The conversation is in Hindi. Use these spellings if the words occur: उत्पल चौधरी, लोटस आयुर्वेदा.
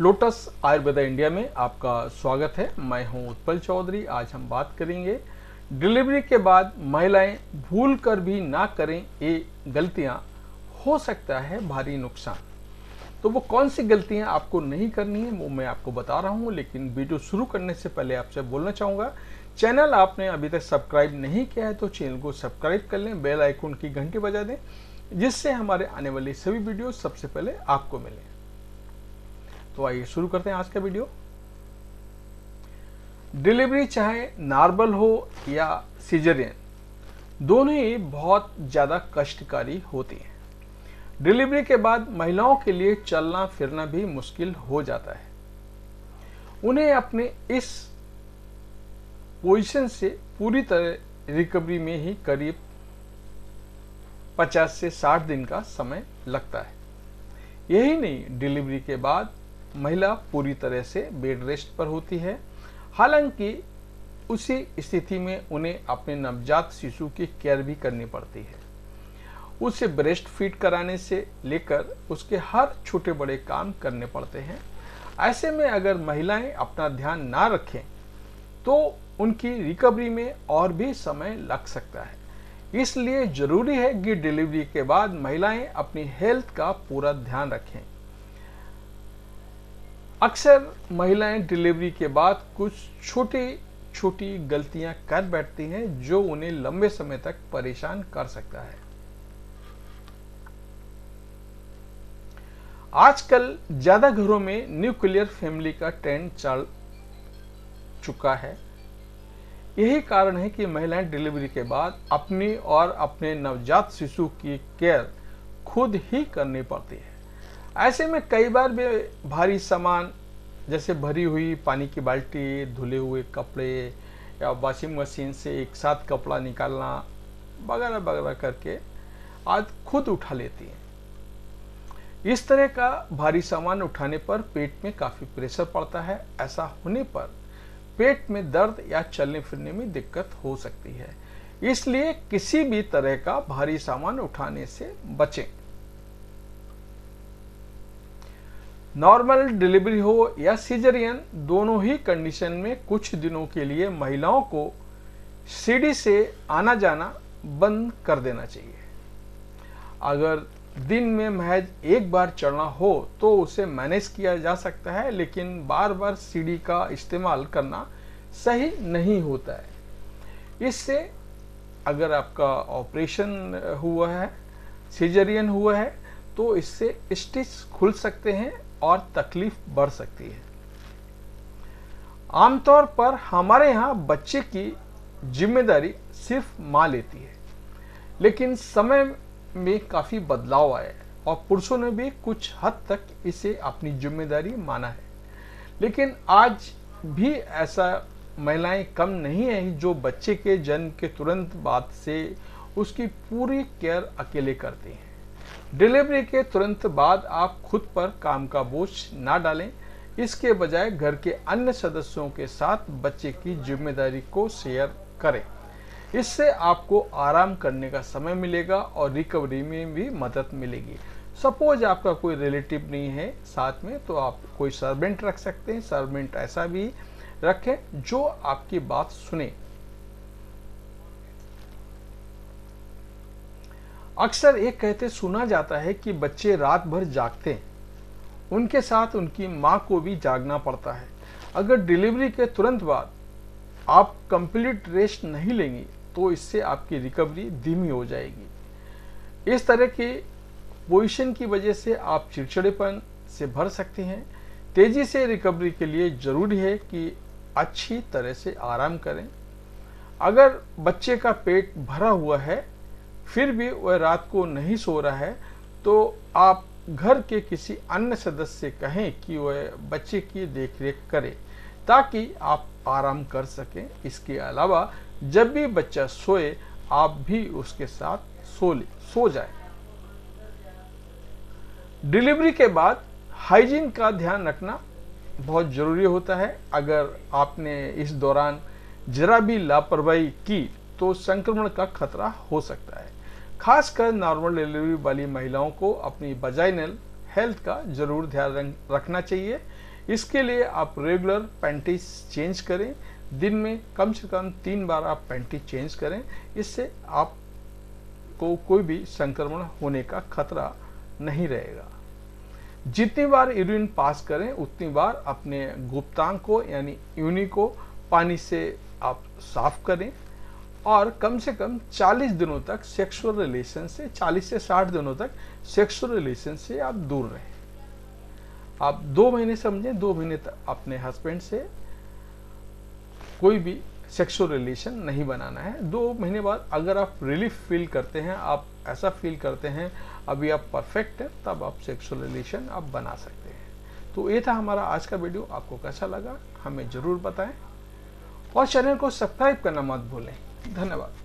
लोटस आयुर्वेदा इंडिया में आपका स्वागत है। मैं हूं उत्पल चौधरी। आज हम बात करेंगे डिलीवरी के बाद महिलाएं भूल कर भी ना करें ये गलतियां, हो सकता है भारी नुकसान। तो वो कौन सी गलतियां आपको नहीं करनी है वो मैं आपको बता रहा हूं, लेकिन वीडियो शुरू करने से पहले आपसे बोलना चाहूँगा, चैनल आपने अभी तक सब्सक्राइब नहीं किया है तो चैनल को सब्सक्राइब कर लें, बेल आइकन की घंटी बजा दें, जिससे हमारे आने वाली सभी वीडियो सबसे पहले आपको मिलें। तो आइए शुरू करते हैं आज का वीडियो। डिलीवरी चाहे नॉर्मल हो या सीजरियन, दोनों ही बहुत ज़्यादा कष्टकारी होती हैं। डिलीवरी के बाद महिलाओं के लिए चलना फिरना भी मुश्किल हो जाता है। उन्हें अपने इस पोजीशन से पूरी तरह रिकवरी में ही करीब 50 से 60 दिन का समय लगता है। यही नहीं, डिलीवरी के बाद महिला पूरी तरह से बेड रेस्ट पर होती है। हालांकि उसी स्थिति में उन्हें अपने नवजात शिशु की केयर भी करनी पड़ती है। उसे ब्रेस्ट फीड कराने से लेकर उसके हर छोटे बड़े काम करने पड़ते हैं। ऐसे में अगर महिलाएं अपना ध्यान ना रखें तो उनकी रिकवरी में और भी समय लग सकता है। इसलिए जरूरी है कि डिलीवरी के बाद महिलाएं अपनी हेल्थ का पूरा ध्यान रखें। अक्सर महिलाएं डिलीवरी के बाद कुछ छोटी छोटी गलतियां कर बैठती हैं जो उन्हें लंबे समय तक परेशान कर सकता है। आजकल ज्यादा घरों में न्यूक्लियर फैमिली का ट्रेंड चल चुका है। यही कारण है कि महिलाएं डिलीवरी के बाद अपनी और अपने नवजात शिशु की केयर खुद ही करनी पड़ती है। ऐसे में कई बार वे भारी सामान जैसे भरी हुई पानी की बाल्टी, धुले हुए कपड़े या वॉशिंग मशीन से एक साथ कपड़ा निकालना वगैरह वगैरह करके आज खुद उठा लेती हैं। इस तरह का भारी सामान उठाने पर पेट में काफ़ी प्रेशर पड़ता है। ऐसा होने पर पेट में दर्द या चलने फिरने में दिक्कत हो सकती है। इसलिए किसी भी तरह का भारी सामान उठाने से बचें। नॉर्मल डिलीवरी हो या सीजरियन, दोनों ही कंडीशन में कुछ दिनों के लिए महिलाओं को सीढ़ी से आना जाना बंद कर देना चाहिए। अगर दिन में महज एक बार चढ़ना हो तो उसे मैनेज किया जा सकता है, लेकिन बार बार सीढ़ी का इस्तेमाल करना सही नहीं होता है। इससे अगर आपका ऑपरेशन हुआ है, सीजरियन हुआ है, तो इससे स्टिच खुल सकते हैं और तकलीफ बढ़ सकती है। आमतौर पर हमारे यहाँ बच्चे की जिम्मेदारी सिर्फ माँ लेती है, लेकिन समय में काफ़ी बदलाव आया है और पुरुषों ने भी कुछ हद तक इसे अपनी जिम्मेदारी माना है। लेकिन आज भी ऐसा महिलाएं कम नहीं हैं जो बच्चे के जन्म के तुरंत बाद से उसकी पूरी केयर अकेले करती हैं। डिलीवरी के तुरंत बाद आप खुद पर काम का बोझ ना डालें, इसके बजाय घर के अन्य सदस्यों के साथ बच्चे की जिम्मेदारी को शेयर करें। इससे आपको आराम करने का समय मिलेगा और रिकवरी में भी मदद मिलेगी। सपोज आपका कोई रिलेटिव नहीं है साथ में, तो आप कोई सर्वेंट रख सकते हैं। सर्वेंट ऐसा भी रखें जो आपकी बात सुने। अक्सर एक कहते सुना जाता है कि बच्चे रात भर जागते हैं, उनके साथ उनकी माँ को भी जागना पड़ता है। अगर डिलीवरी के तुरंत बाद आप कंप्लीट रेस्ट नहीं लेंगी तो इससे आपकी रिकवरी धीमी हो जाएगी। इस तरह के पोजीशन की वजह से आप चिड़चिड़ेपन से भर सकती हैं। तेजी से रिकवरी के लिए ज़रूरी है कि अच्छी तरह से आराम करें। अगर बच्चे का पेट भरा हुआ है फिर भी वह रात को नहीं सो रहा है तो आप घर के किसी अन्य सदस्य से कहें कि वह बच्चे की देखरेख करे ताकि आप आराम कर सकें। इसके अलावा जब भी बच्चा सोए आप भी उसके साथ सो जाए। डिलीवरी के बाद हाइजीन का ध्यान रखना बहुत ज़रूरी होता है। अगर आपने इस दौरान जरा भी लापरवाही की तो संक्रमण का खतरा हो सकता है। खासकर नॉर्मल डिलीवरी वाली महिलाओं को अपनी वजाइनल हेल्थ का ज़रूर ध्यान रखना चाहिए। इसके लिए आप रेगुलर पैंटीज चेंज करें, दिन में कम से कम 3 बार आप पैंटीज चेंज करें, इससे आपको कोई भी संक्रमण होने का खतरा नहीं रहेगा। जितनी बार यूरिन पास करें उतनी बार अपने गुप्तांग को यानी यूनि को पानी से आप साफ करें और कम से कम 40 दिनों तक सेक्सुअल रिलेशन से 40 से 60 दिनों तक सेक्सुअल रिलेशन से आप दूर रहें। आप 2 महीने समझें, 2 महीने तक अपने हस्बैंड से कोई भी सेक्सुअल रिलेशन नहीं बनाना है। 2 महीने बाद अगर आप रिलीफ फील करते हैं, आप ऐसा फील करते हैं अभी आप परफेक्ट हैं, तब आप सेक्सुअल रिलेशन आप बना सकते हैं। तो ये था हमारा आज का वीडियो, आपको कैसा लगा हमें ज़रूर बताएं और चैनल को सब्सक्राइब करना मत भूलें। धन्यवाद।